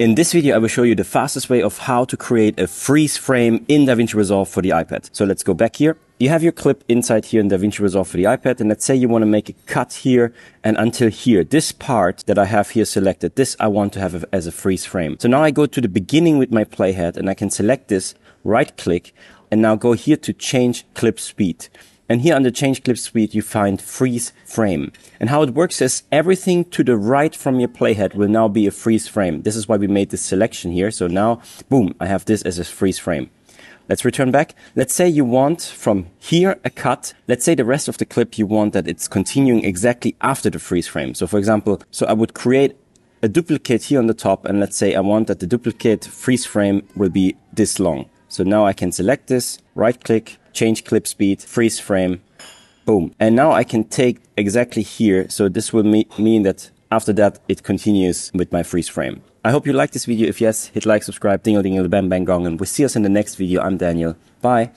In this video, I will show you the fastest way of how to create a freeze frame in DaVinci Resolve for the iPad. So let's go back here. You have your clip inside here in DaVinci Resolve for the iPad, and let's say you want to make a cut here and until here. This part that I have here selected, this I want to have as a freeze frame. So now I go to the beginning with my playhead, and I can select this, right click, and now go here to change clip speed. And here under change clip speed, you find freeze frame. And how it works is everything to the right from your playhead will now be a freeze frame. This is why we made this selection here. So now, boom, I have this as a freeze frame. Let's return back. Let's say you want from here a cut. Let's say the rest of the clip you want that it's continuing exactly after the freeze frame. So for example, I would create a duplicate here on the top. And let's say I want that the duplicate freeze frame will be this long. So now I can select this, right click, change clip speed, freeze frame, boom. And now I can take exactly here. So this will mean that after that, it continues with my freeze frame. I hope you liked this video. If yes, hit like, subscribe, dingle, dingle, bam, bang, gong. And we'll see us in the next video. I'm Daniel. Bye.